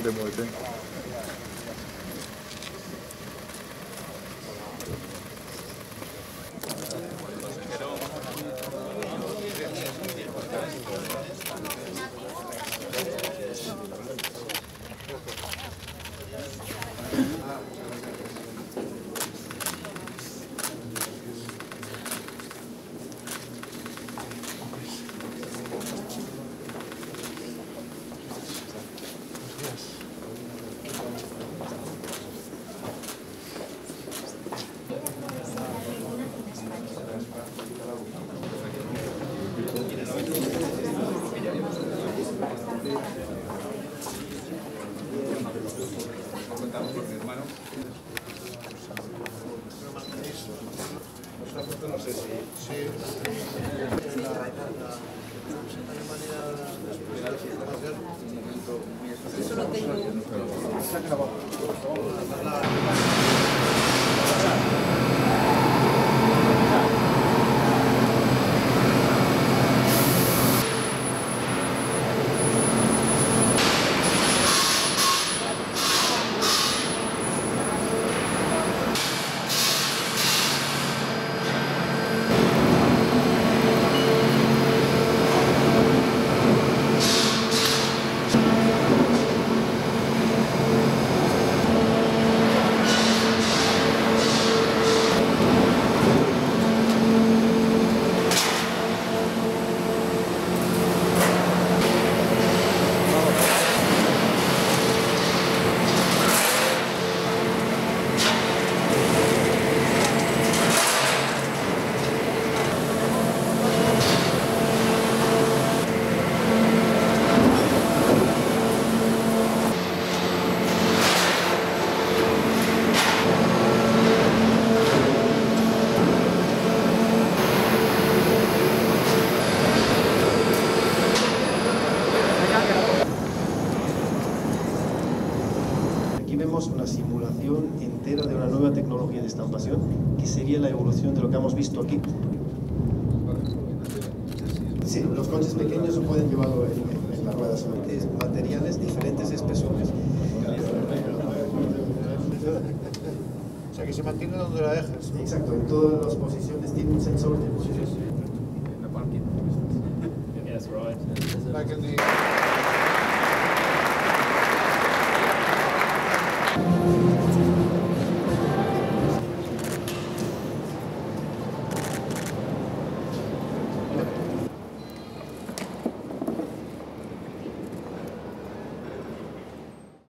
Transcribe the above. el de Muay Thai. De una nueva tecnología de estampación que sería la evolución de lo que hemos visto aquí. Sí, los coches pequeños no pueden llevarlo en las ruedas, materiales, diferentes especies. O sea que se mantiene donde la dejes. Exacto, en todas las posiciones tiene un sensor de posición.